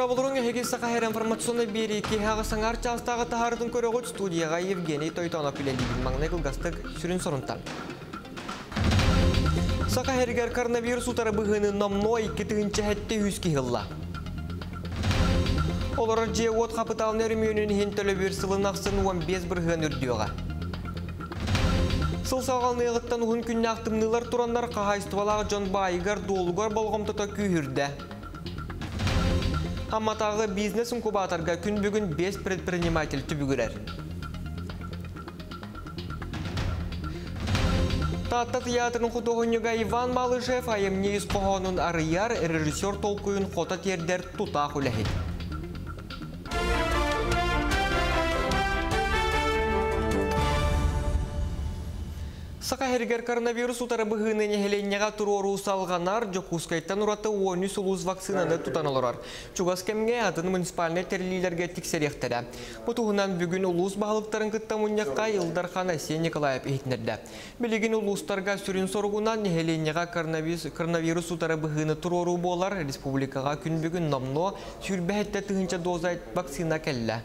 Роболрунга Хигиса Хахер информационной береги Хага Сангарча осталась Тахартун Корогот студия Евгений Тойтона Пилендин Магнекл Гастек Сюринсорунтан. Сахаригар коронавирус утрабыганы намной китынчахеттюски хилла. Олорджия вот хапитал нермиюнин хинтелевирсилынахсын уан безбырган үрдюга. Сылсағалны ағыттан ғын күнне ақтымнылар тұрандар қағайстывалағы жанбайығар долығар болғымтата күйірді. Аматағы бизнес инкубаторға күн бүгін 5 предприниматель түбігірер. Татта театрын құтығынеға Иван Малышев айымне үспоғанын арыяр режиссер толқуын қота тердер тұтақ үләхет. Сахаригер коронавирус утрабыгыны нехеленнега турору салганар жокускайттан ураты 10 улус вакцинаны тутаналар. Чугас кемге атын муниципальный терлилерге тиксерехтере. Бутугунан бүгүн улус багылыктарын кыттамуннякка Илдархан Асен Николаев эйтнерде. Билигин улустарга сүрүн соргунан нехеленнега коронавирус утрабыгыны турору болар республикага күн бүгүн намно сүрбехетте тыгынча доза вакцина келле.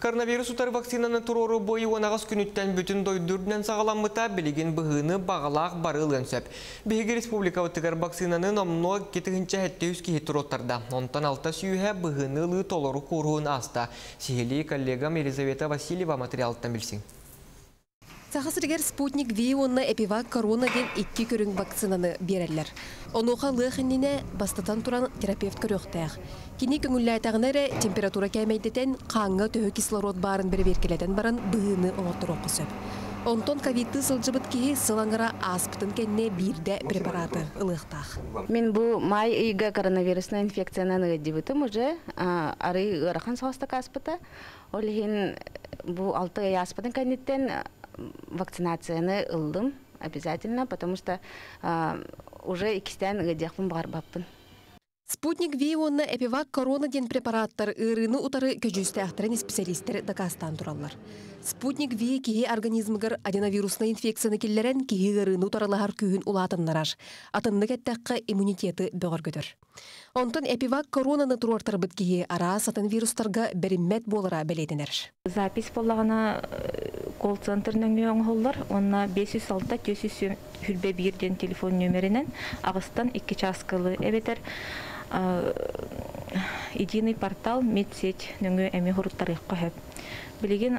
Коронавирус утар вакцинаны турору бойы онағыз күніттен бүтін дойдүрдінен сағаламыта білеген бұғыны бағалақ барыл өнсіп. Беге республика өттігер вакцинаны намно кетігінші әтті үскі хетероттарда. Онтан алта сүйе бұғыны лы толору қоруын аста. Сихели коллегам Елизавета Василева материалыттан білсін. Сахасыргер спутник вионна ЭпиВакКорона ден икки көрің вакцинаны берерлер. Онуға лығыннене бастатан туран терапевт көріқтәғ. Кені күңілі айтағынары температура кәмейдетен қаңы төхі кислород барын бір беркеледен баран бұғыны оңыттыр оқысып. Онтон ковидты сылжыбыт кейі сылаңыра аспытын кәнне бірді препараты ұлықтақ. Мен бұ май үйгі коронавирусна инфекцияна нығыдебітім уже ары ғырған соғыстық аспыта. Олеген бұ алты аспытын кәнеттен вакцинацияны ылдым обязательно, потому что уже икистен гадяхпын барбаппын. Спутник вионна ЭпиВакКорона ден препараттар ырыны утары көжісті ақтырын специалистер дакастан туралар. Спутник вие кеге организмгар аденовирусна инфекцияны келлерен кеге ырыны утарылағар күйін улатыннарар. Атынны кәттаққа иммунитеті бөгір көдір. Онтын ЭпиВакКоронаны туруартар бит кеге ара сатын вирустарға беріммет болыра бәледінер. Запись болағына колл-центрінің мүйің холдар, онна 506-900 хүлбе бейірден телефон нөмерінен ағыстан 2 часкылы әбетер единый портал медсеть нүңі әме ғұрыттарық қойып. Білеген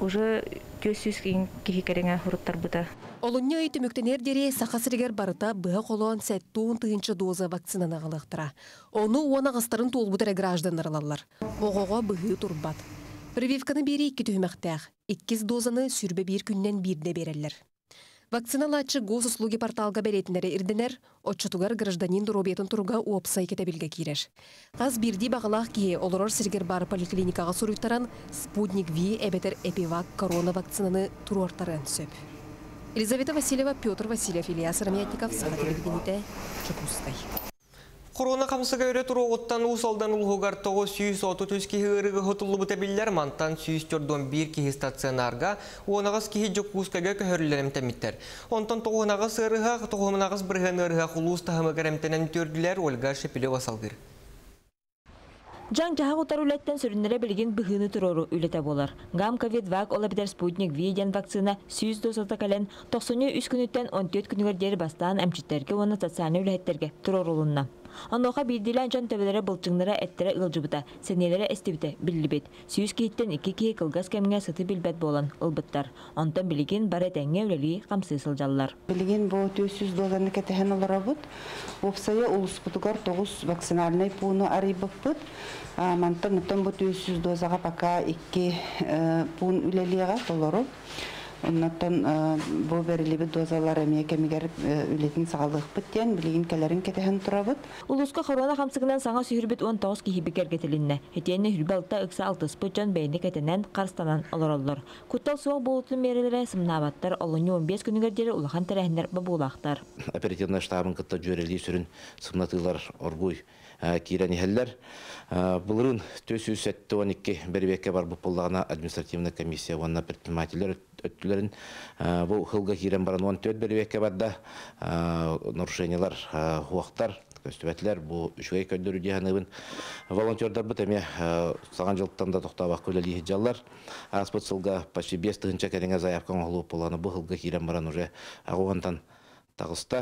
уже 900 кейкеріңе ғұрыттар бұта. Олынне өйті мүктенер дере сақасыргер барыта бұғы қолуан сәттуын тыыншы доза вакцинаны ғылықтыра. Оны оны ағыстарын тол бұтыры гражданларлар. Оғуға бұғы тұрбат. Прививканы бері екі түймәқтәғ. 2 дозаны сүрбе бір күннен бірді берелер. Вакциналатчы госуслуги порталға беретінері ирденер, отчытугар гражданин дұробетін тұруға уапсай кетебілге кереш. Қаз бірді бағылақ кие олырар сергер бар поликлиникаға сұруйттаран спутник ви әбетер ЭпиВакКорона вакцинаны тұруартарын сөп. Елизавета Василева, Петр Васильев, Илья Сырамиятников, Сағатыбергенете, Чекустай. Корона қамсыға өрі тұру оттан ұсалдан ұлғығар тоғы 130 кейі үрігі ғытылы бұта білдер мантан 141 кейі стационарға оңағыз кейі жүккұскаға көхірілерім тәметтер. Онтан тоғынағыз ұрығы, тоғымынағыз бірген ұрығы құлыс тағымы кәрімтенен түрділер Ольга Шепелева салғыр. Жан жаға ұтар үлеттен сүріндері білген бұғыны тұрору үлеті болар. Ғам ковид-вак олабидар спутник вейден вакцина 100 дозылта кәлін 93 күніттен 14 күнігердері бастаған әмчіттерге оны стационы үлеттерге тұрорулынна. Ануға білділен жан төвелері бұлчыңнара әттері ұлжыбыта, сәнелері әстебіті білдібет. 100 кейттен 2 кей қылғаз кәміне сыты білбәт болан ұлбыттар. Онтан білген бар әтәңе өлелі қамсы сылжалылар. Білген бұл 200 дозаны кәтіген олара бұд. Опсая ұлыспытығар 9 вакциналыны пуыны арибық бұд. Мантан ұттан бұд 200 дозаға пақа 2 пуын үлеліға толару. Оннаттан бұл берілебі дозалар әмея кәмегер үлетін сағалық бұттен, білеген кәлерін кәтіғін тұра бұд. Улысқа қорона қамсығынан саңа сүйірбет 19 кейбекер кетілінне. Хетені хүрбалта үксі 6 спытжан бәйіне кәтінен қарстанан оларалар. Құттал суақ болытын мерелері сымнабаттар, олыңы 15 күнігердері ұлақан тәрәхіндер бұлақтар. Оперативна штабын қытта жөрелей сүрін сымнатылар орғуй кейрәне хәлләр. Бұлырын 212 бәрбекке бар бұпылдағына административна комиссия онына предпринимателер өттілерін бұл қылға кейрен баран 14 бәрбекке барда нарушениялар, хуақтар көстүбәтләр бу 3-гә көндүр дигәнен волонтерлар битәме саган җылттан да тохтава көләли җаллар аспотсылга почти 5 тыгынча кәрәнгә заявка алып буланы бу хылга кирәм баран уже агыгындан тагыста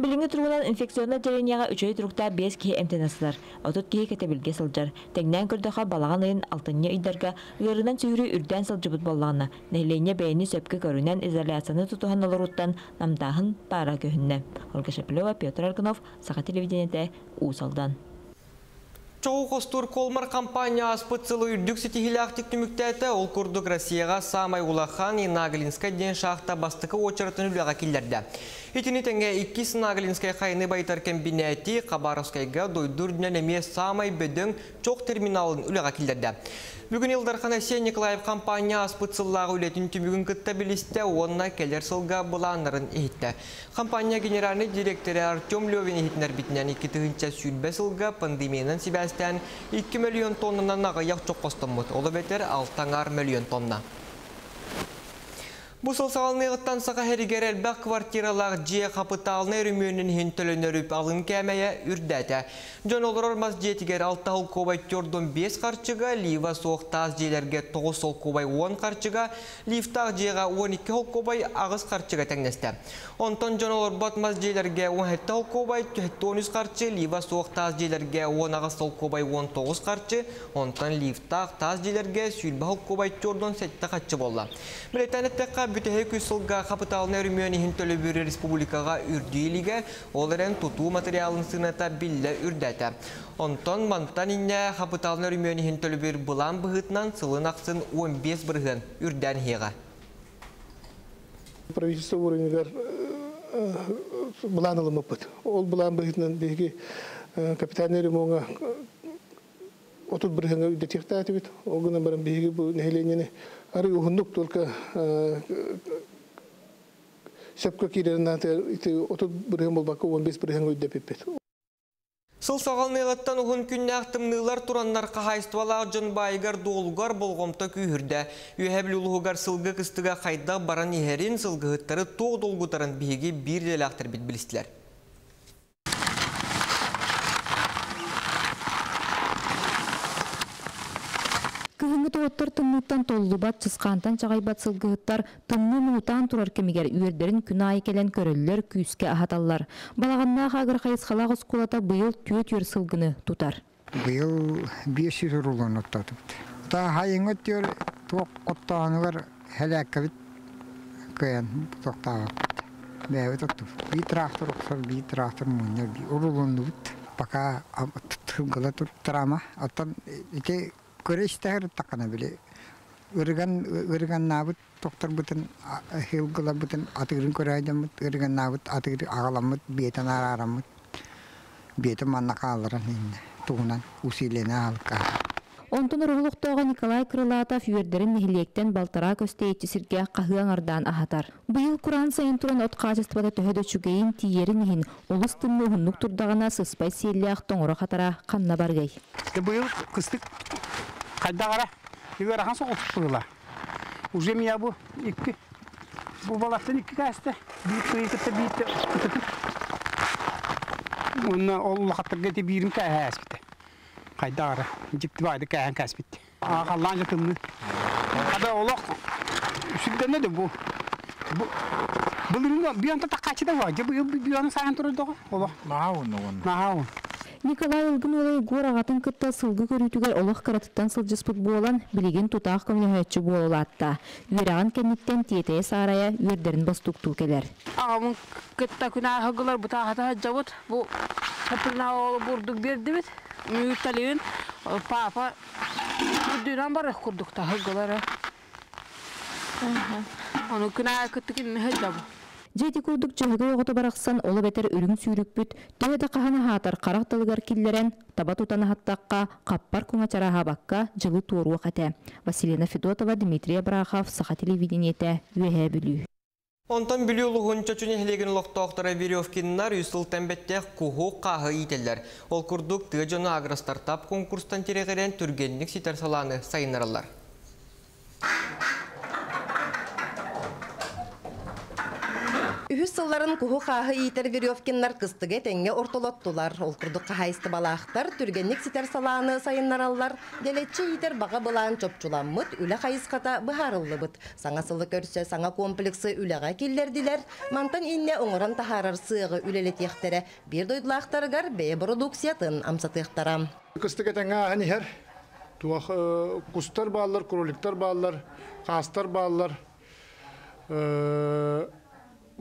билинге турган инфекционны теренияга 3-й турыкта 5 ки эмтенәсләр отот ки кәтәбелгә сылдар тәңнән күрдәха балаганын 6-нчы идәргә ярынан сөйре үрдән сылҗыбыт булганны нәйләне бәйне сөпкә көрүнән изоляцияны тутуганнар уттан намдагын пара көһенне Ольга Шаплева, Петр Арканов, Саха телевидениедә усалдан Чоуғыстыр колмар компания аспыцылы үрдік сетихилактик түміктәті ол күрдік Россияға самай улахан и Нагалинскай ден шахта бастықы очыратын үліға келдерді. Итіні тәңе 2 Нагалинскай қайны байтар комбинеті Қабаровскайға дойдыр дүнәнеме самай бөдің чоқ терминалын үліға келдерді. Бүгін Елдархан Әсен Николаев компания аспыцылағы үлетін түмігін күттабилісті онына келер сылға бұланырын ехетті. Компания генеральный директоры Артем Левин ехетінер бітінен 2-тігінші сүйінбе сылға пандемияның себәсі 2 миллион тоннынан нағаяқ чоққыстымыз, олы бәтер 6 миллион тонна. Бұсыл салынығыттан саға әрігер әлбәк квартиралар жия қапыталыны үрімеуінің хентілін өріп алын кәмәйі үрдәті. Жон олыр ормаз жетігер 6 ұл көбай 4-5 қарчыға, лива соқтаз желерге 9 ұл көбай 10 қарчыға, лифтақ жияға 12 ұл көбай ағыз қарчыға тәңнесті. Онтан жон олыр батмаз желерге 17 ұл көбай 13 қарчы, лива соқтаз желерге 10 ағыз ұл көбай 19 қарчы, онтан лифтақ таз желерге сүйілбі ұл көбай 4-7 қарчы болды. Бүтәһе күсылға қапыталына үрмені хентөлі бүрі республикаға үрдейлігі оларын тұту материалын сыната білі үрдәті. Онтан мантан инне қапыталына үрмені хентөлі бір бұлан бұғытнан сылын ақсын 15 біргін үрдән хеға. Правительство өріңдер бұлан ұлым ұпыт. Ол бұлан бұғытнан бейгі капиталына үрмені отут біргіні үрдетекті әтіп ет. Ол ғынан барын бейгі бұл нәйленені Ары ұғындық толқа сөпкі керерін әті 30-бірген болбаққа 15-бірген өйдеп еппет. Сыл сағалмеғаттан ұғын күнне ақтымнылар тұраннар қағайыстывалағы жынбайығар доғылғар болғымта күйірді. Үйәбіл ұлғығар сылғы қыстыға қайда баран ехерін сылғығыттары тоқ долғытарын бейге бір дел ақтыр бет білістілер. Оттар тымнуттан толлубат, чысқантан чағайбат сылғығыттар тымны мұнутан тұрар кемегер үйердерін күні ай келен көрілілер күйіске ағаталлар. Балағаннаға ағыр қайысқалағы скулата бұйыл түйет-ер сылғыны тұтар. Бұйыл 500 рулан оттатыпты. Та хайыңы түйер тоқ оттағанылар әләкі біт көйен тоқтағапты. Бәуі тұттып. Бей трақтыр оқсар, бей трақтыр мұнер, ұрылынды бұт. Пока тұтығыла тұрттырама, аттан ете көрестәр тақына біле. Өрген набыт, тоқтар бұтын, хилгыла бұтын, атығырын көрәйдіміт, өрген набыт, атығыр ағаламыт, бетін арарамыт, беті манна қалырын енді, туғынан усилені алқа. Онтын ұрғылықтауға Николай Крылатов үйердерін нехилектен балтара көстейті сірге қағығанардан ағатар. Бұйыл Құран сайын тұрын отқажыстыпада төхеді чүгейін тиерін ехін, олыс тынны ғыннық тұрдағына сыспай селі ақтың ұры қатара қанна баргай. Бұйыл қыстық қайдағара, егер ақан соқ ұтышылыла. Уже мия бұ, бұл балақтан 2 қасты, бейті бейті бейті ұтытып. Оны ол лақаттыр кәте бейірім кәе әспеті. Қайдағара, жетті байды кәен кәспеті. Ағалан жытымны. Қада олақ үсігден өді бұл. Бұл үйінді таққачыда бар, бұйының сайын тұрады оға. Нағауын оғын. Нағауын. Николай Илгин олай гор ағатын күтті сылғы көрітігер олық қаратыттан сылжыспыт болан білеген тұтақ көмінемөтші болуы атта. Вераған кәметтен тетей сарая өрдерін бастық түкелер. Ағамын күтті күні ағығылар бұта ағатаға жауыт. Бұл сәпірін ағалы бұрдық берді бет. Мүйталиын папа үрдіңнен бары құрдық та ағығылары. Оны күні күттікін ғылдабы. Жеті күрдік жылғы оғыты барақсан олы бәтір үрің сүйрік бүт, тәуеді қағаны ғатар қарақтылығар келдерен, таба тұтаны ғаттаққа, қаппар күңачара ғабаққа жылы туыруы қәті. Василина Федотова, Дмитрий Брахов, Саха телевидениеті, ВХ білі. Онтан білі ұлығын чөчіне хілеген ұлықты оқтыра Веревкиннар үсіл тәмбеттек құғы қағы етелер. Ол күрдік түгежіні агростартап конкурстан терегерен түргенлік сетер саланы сайынаралар. Үхүссылларын куху хахы итер веревкиннар кыстыгы тенге ортолоттулар. Олкурдыққа хайсты балақтар, түргенник ситер саланы сайыннараллар, делетчі итер баға былан чопчуламмыт, үлі хайысқата бұхарыллыбыт. Саңасылы көрсе, саңа комплексы үліға келдерділер, мантан инне оңыран тахарар сыйғы үлелетектері, бір дойдылақтарғар бе продукциятын амсатықтарам. Кыстыгы тенге әнігер, кустар баллар, кроликтар баллар, қастар баллар,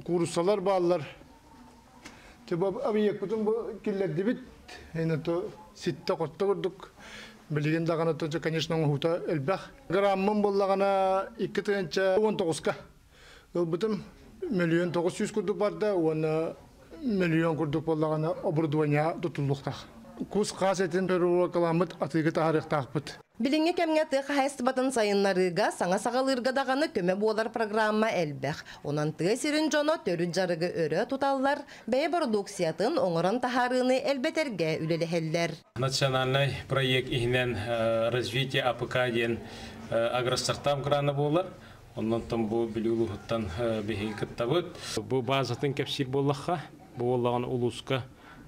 курсалар баллар. Тиба абияк бутун бу киллерди бит. Эне то ситте котта курдук. Билген дагана то конечно хута элбах. Граммын боллагана 2-19ка. Ул бутун миллион 900 курдук барда, оны миллион курдук боллагана оборудование тутулдуктак. Кус касетин перу каламыт атыгы тарыктакпыт. Билинге кемгеті қайсы батын сайынларыға саңа сағалырға дағаны көме болар программа әлбәқ. Онан тұғы сирін жоно төрі жарығы өрі тұталлар, бәй продукциятын оңыран тахарыны әлбәтерге үлеліхелдер. Национальный проект ихнен развитие АПК-ден агростартам граны болар. Онан тұн бұл білігілігіттан бігіл күттабыд. Бұл базатын кәпсір боллаққа, бұл олаған ұлысқа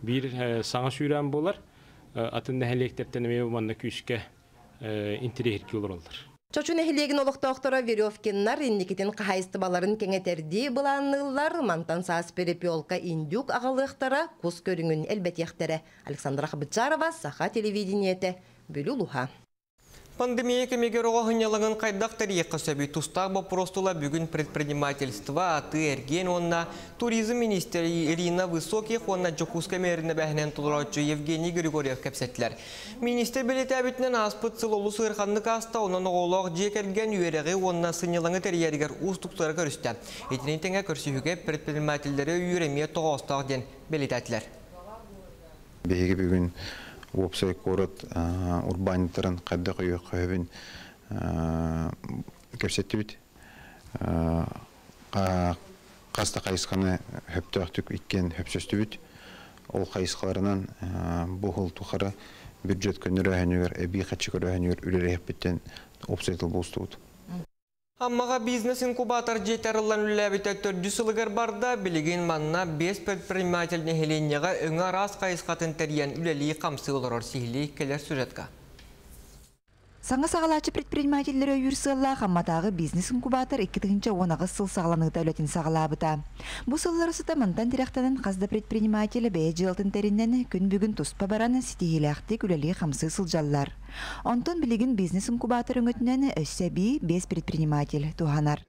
бір саңа сүйрен болар. Атын нәхелектептен интерьерге олырылдыр. Чочун эхилеген олықтақтыра веревкеннар, инникетін қайсты баларын кенетерді бұланылар, мантан саас перепиолка индюк ағалықтара, қос көріңін әлбәтектері. Александра Хабычарова, Саха телевидениеті, Бүлі Луха. Пандемия кемегероға ғынялығын қайдақтары еқісәбі тұстағы бұрыстыла бүгін предпринимательства аты әрген онна туризм министері Ирина Высокие онна жүкіз кәмеріні бәхінен тұлыраушы Евгений Григорьев кәпсеттілер. Министер білеті әбітінен аспыт сылылы сұйырқандық аста оннан оғылық жекерген үйеріғі онна сынелаңы тәрерігер ұстықтары көрісті. Етінен теңе көрсіхіге предпринимательдері үйреме тоғыстағден білетәділер. Обсой город урбанитарын қаддық үйі қойын көрсеттілді. Қасты қайысқаны өпті өқтік еткен өпсөстілді. Ол қайысқаларынан бұғыл тұқары бюджет көнір өйінігер, әбей қатшы көр өйінігер үлері әппеттен обсойтыл болыстығыды. Аммаға бизнес-инкубатор жетарылан үләбіті 400 барда білеген манна 5 предприниматель нехеленнеға өңі рас қайысқатын тәрген үләлі қамсы олар орсихілі келер сүретка. Саңа сағалачы предпринимателері үйірсіғыла қамматағы бизнес-инкубатор 2-тігінші 10-ағы сыл сағаланығыта үлетін сағалабыта. Бұ сыллары сұта мантан терақтанын қазды предпринимателі бәе жылтын тәріннен күн бүгін тұспа бараны сетегелі ақтек үләлі қамсы сылжаллар. Онтон білігін бизнес-инкубатор үңітінен өссәбі 5 предпринимателі туғанар.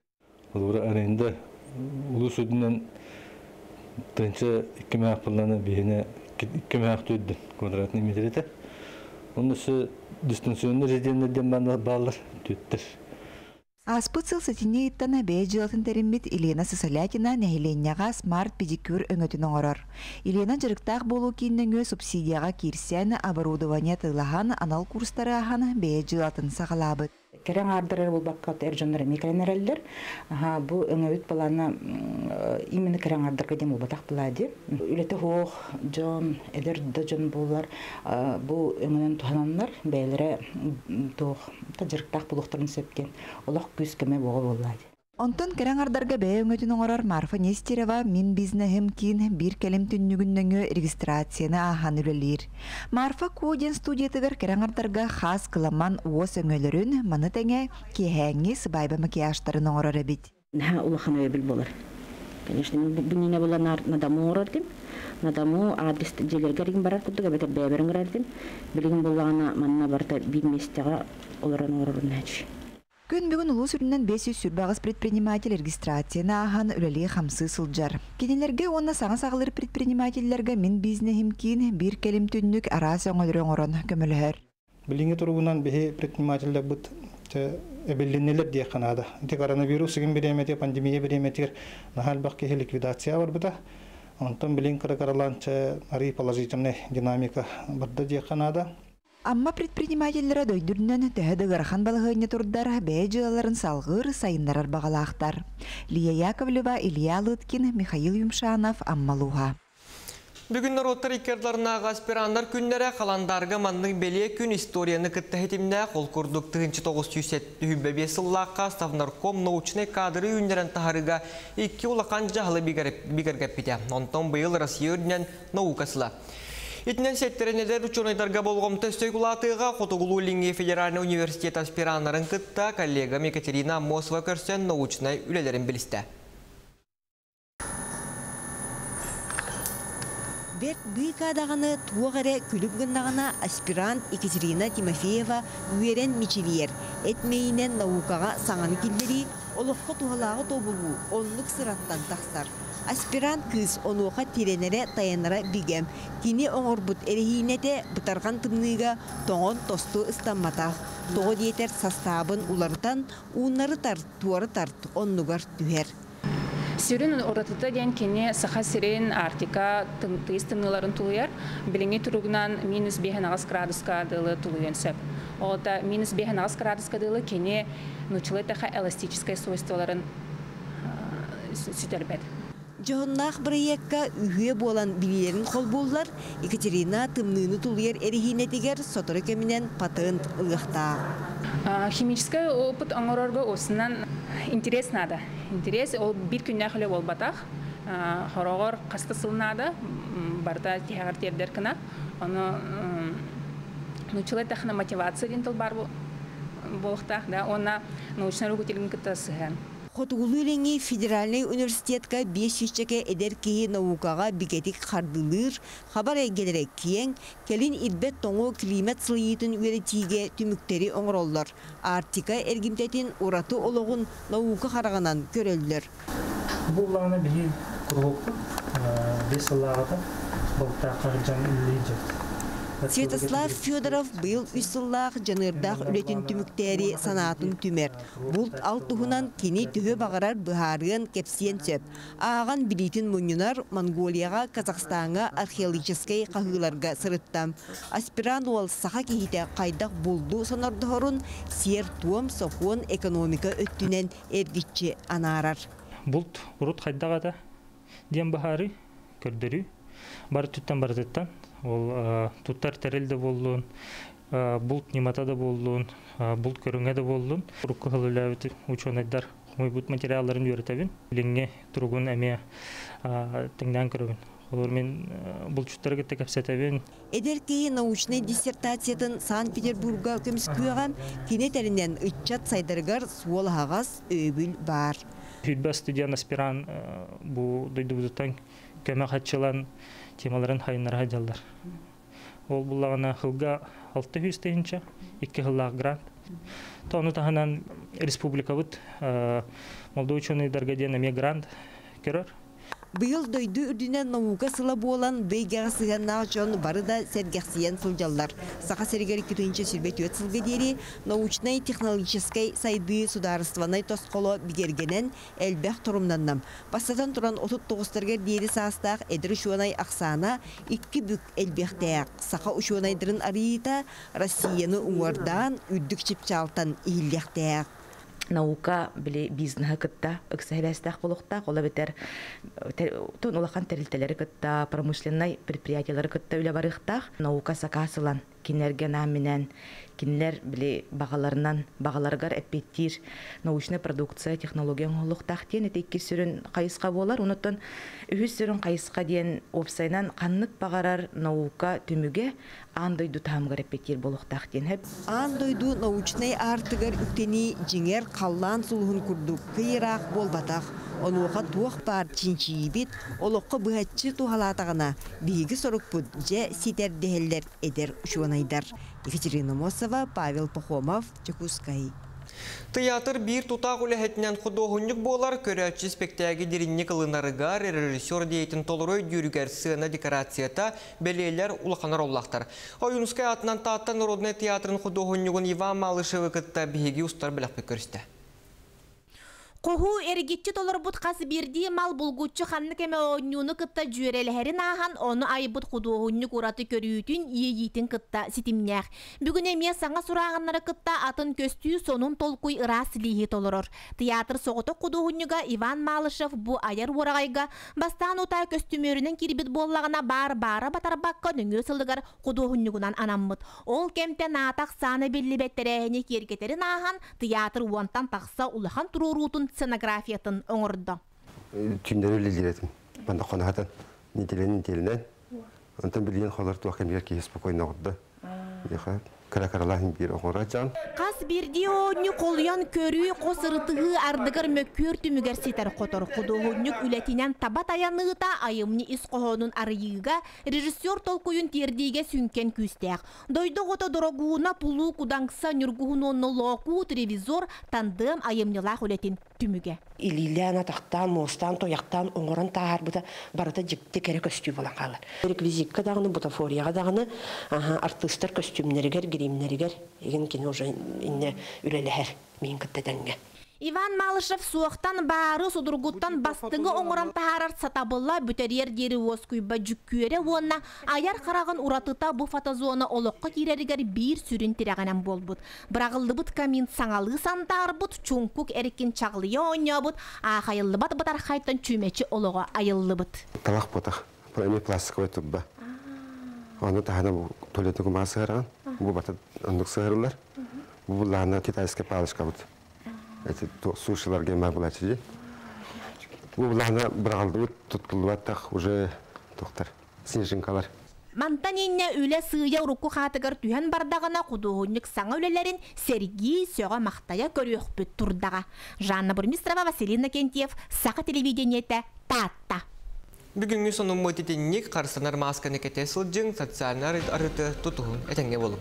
Олары әрінде ұлыс өдінен тұншы 2 мәқ пыланы бейіне 2 мәқ төдді контратының метреті. Онысы дистанционный резиденерден баллар төттір. Аспыцыл сәтіне еттана бәе жылатын тәрімбет Елена Сысалятина нәйленняға Smart Pedicure өңетінің орар. Елена жырықтақ болу кейіннің субсидияға керсияны оборудование тылаған анал курстары ағаны бәе жылатын сағалабыд. Керен ардырыр бұл баққат әржонлары мекленерелдер. Бұл өңөт баланы имені керен ардырға дем бұл батақ бұлады. Үлеті хоқ, жон, әдірді жон болар. Бұл өңінен тұхананлар бәйлері тұқ, жырықтақ бұлықтарын сөпкен. Олақ күз көме боғы болады. Онтон керен ардарға бәе өңөтінің орар Марфа Нестерева «Мин бизнехім кейін бір кәлім түннігінніңі регистрацияны ахан үлілер». Марфа Коден студиятығыр керен ардарға қаз қыламан уос өңөлірін маны тәңе кехәңі сыбайба макияштарының орары бит. Наға ұлыққан өйбіл болар. Конечно, бұніне бола надаму орардым. Надаму адрес желергерген барар күттіға бәтер бәйберін ғырардым. Білігін болағына манына барта білместіға оларын орарын әчі. Күн бүгін ұлы сүрінен 500 сүрбағыз предприниматель регистрацияны аған үлілі қамсы сылджар. Кенелерге онына саңа-сағылыр предпринимателлерге мен бизнехім кейін бір кәлім түннік арасы өңілірің орын көмілігір. Білінгі тұрғынан бәе предпринимателі бұд әбелінелер дей қанады. Коронавирус үгін береметер, пандемия береметер, нағал бақке ликвидация бар бұда. Онтан білін қыры-қырыланчы арай положительный динамика барды дей қанады. Амма предпринимателлері дөйдірінен төхеді ғырхан балғыны тұрдар бәе жылаларын салғыр сайындарар бағалақтар. Лия Яковлева, Илья Лыткин, Михаил Юмшанов, Амма Луға. Бүгін рота рекордларынағы аспирандар күнлері қаландарғы маңның беле күн историяны күтті хетіміне қол күрдік 1975 лаққа Ставнарком научны кадры үнлерін тағырыға 2 улақан жағылы бігіргіппеде. Онтан бұйыл Россия өрінен наукасыла. Итінен сеттерінедер ученайдарға болғым төстөй құлатыға Қотығылу Линге Федеральный университет аспирандарын күтті коллегам Екатерина Мосва көрсен научнай үлелерін білісті. Бек бүйкадағаны туағары күліпгіндағына аспирант Екатерина Тимофеева үйерен мечелер. Этмейінен науқаға саңан келдері, олыққы туғалағы тобылу, онлық сыраттан тақсар. Аспирант кыз онуға теренере таянара бігем. Тені оңыр бұт әрейінеде бұтарған тымныға тоңын тосты ұстанматақ. Тоғы дейтер састабын уларытан, ұнлары тарт, туары тарт, онлығар түер. Сирин оратыта ден кене саха сирин артика тыстымныларын тулуяр, билиңи туругнан минус 5-6 градуска дылы тулуенсеп. Олта минус 5-6 градуска дылы кене нучылытаха эластическое свойстволарын ситербет. Жоғыннақ бірекка үйе болан билерін қол болылар, Екатерина тымныны тулуяр әрігінетігер сотыры көмінен патент ұлықта. Химический опыт оңырорғы осынан интерес нада. Интерес, ол бір күнне құлы ол батақ, хорағыр қасты сылынады, барда тегер тердер кіна. Оны научылай тақына мотивация дентіл бар болықтақ, оны научына рөгетелген күтті сұғы. Хотуғылы үліңі федеральный университетка 500-чеке әдер кейі науқаға бігетік қардылыр, қабар әйгелерек кейін, кәлін ирбет тоңы климат сылыйытын өретіге түміктері оңыролдар. Артика әргімтетін ораты олығын науқы қарағанан көрелдер. Бұл лағына білі құрғылықтың, бес лағыда болта қаржан үлейдерді. Святослав Федоров был үсіллақ жанырдақ үлетін түміктері санатын түмер. Бұл алтығынан кені түгі бағарар бұхарығын кепсиен сөп. Аған білетін мұнынар Монголияға, Казахстанға археологическай қағыларға сұрыттам. Аспирант ол сақа кейті қайдақ болды санардығырын сер туым соқуын экономика өттінен әргітші анарар. Бұл ұрыт қайдақ ада ден бұхары көрдірі. Бар түттен бар түттен. Ол туттар тәрелді болуын, бұлт нематада болуын, бұлт көріңеді болуын. Құрыққы ғылыла өті ученайдар құмай бұт материаларын үйретәбін. Ленге тұрғын әме тіңден көрігін. Олар мен бұлтшыттарға тәкәпсәтәбін. Әдер кейі научный диссертациятын Санкт-Петербурга көміс көйіған кенетәрінен үтчат сайдырғар суол хағас өбіл бар. Үйтбә студиян аспиран бұ дойды бұзыттан көмі қатшылан темаларын хайынарға жалдар. Ол бұллағына қылға 600 тейінші, 2 қыллағы грант. Тоны тағынан республика бұд молды ученайдарға ден әме грант көрір. Бұйыл дөйді үрдінен науға сылабы олан бейгеға сығаннаға жон барыда сәргәқсиян сылжалдар. Сақа сәргері күтінші сүрбет өт сылғадері научнай технологическай сайды сударыстванай тосқолы бігергенен әлбәқ тұрымнаннам. Бастатан тұран 39-тарға дері сағыстақ әдір үшуанай ақсана, 2 бүк әлбәқтәяқ. Сақа үшуанайдырын арыйыта Россияны ұңғардан үрдік шіпчалтан иілдәқтәяқ. Наука біле бизнеға күтті, үксәйләстәқ болуқта, қола бетер түн олақан тәрілтелері күтті, промышленнай предприятиялары күтті өлі барықтақ. Наука сақасылан, кенлерге намінен, кенлер біле бағаларынан, бағаларғар әппеттер, научны продукция, технологиян олықтақ ден, әтекке сүрін қайысқа болар, ұнытын үхіз сүрін қайысқа ден опсайнан қаннық бағарар наука түміге, андойду тамгар эпетир болуктак ден хеп. Андойду научный артыгар үктени жиңер қаллан сулғын күрдік, кыйрақ болбатақ. Олуға туақ бар чинчиебет, олуға бұхатчы туғалатағына бейгі сорық бұд, жа сетер дәхелдер әдер үшуанайдар. Екатерина Мосва, Павел Похомов, Чекускай. Театр бир тутақ үләхетінен құдоғынық болар көрәтші спектәгі деріннік ғылынарығар режиссер дейтін толырой дүрігер сығына декорацията бәлейлер ұлқанар олақтар. Ойынскай атынан таатта Народный театрын құдоғынығын Иван Малышевы күтті бігеге ұстар біләқпе көрісті. Куху эргитчи толорбут кас бирди мал булгутчу ханны кеме оннюны кытта жюрелерин ахан оны айбут худугунны кураты көрүйтүн иейтин кытта ситимнях. Бүгүн эме саңа сурагыннары кытта атын көстүү сонун толкуй ырас лии толорор. Театр согото кудугуннуга Иван Малышев бу аяр урагайга бастан ута көстүмөрүнүн кирбит боллагына бар-бары батарбакка дөңө сылдыгар кудугуннугунан анаммыт. Ол кемтен атак саны белибеттерени кергетерин ахан театр уантан такса улахан турурутун сценографиятын оңырды. Түйімдері өлелдеретім. Банда қонағатан неделенен-делінен. Онтан білген қоларды уақымбер кейес бұқойын оғырды. Кара-каралағын бері оңыра жан. Қас берде оңы қолыян көрі қосырытығы ардығыр мөккөр түмігер сетер қотыр. Құдығынық үлетінен табат аянығыта айымны із қоғының арыйыға режиссер толқойын тердеге сүнкен күстек. Дойды ғота дорогуына пулу құдаңқса нүргуғын оны лоқу телевизор тандым айымнылақ үлетін түміге. Илилен атақтан, мостан, тояқтан оңырын тағар бұта барыта жіпті кәрі көстүй болан қалар. Реквизикка дағыны, бутафорияға дағыны, артыстар көстюмнерігер, геремнерігер, еген кені уже инне үлелігер мен күттеденге. Иван Малышев суақтан бары судыргуттан бастыңы оңыран тағарар сатабылла бүтерер дері оскүйба жүккөре онына аяр қарағын ұратыта бұ фотозуаны олыққы керерігер бір сүрін терағанам бол бұд. Бірағылды бұд камин саңалы сантар бұд, чуңкук әреккен чағылыя оңя бұд, ақайылы бат бұтар қайтын чүмечі олыға айылы бұд. Талақ бұтақ, әме пластиковай тұбба. Оны тағанам төлетің құмаға сығарған, бұ бата ұндық сығарылар, бұ лағына китайске палышқа бұд. Эти сушилар гемар булачи. Бу буларны биралды туткылбаттак уже токтор. Снежинкалар. Мантанинне үле сыя урукку хатыгар түһән бардагына кудугунник саңа үлелерин Сергей сөга мактая көрөкпүт турдага. Жанна Бурмистрова, Василина Кентьев, Саха телевидениете Татта. Бүгүнгү сонун мотитинник карсынар масканы кетесил жин социалдык арыты тутугун этенге болуп.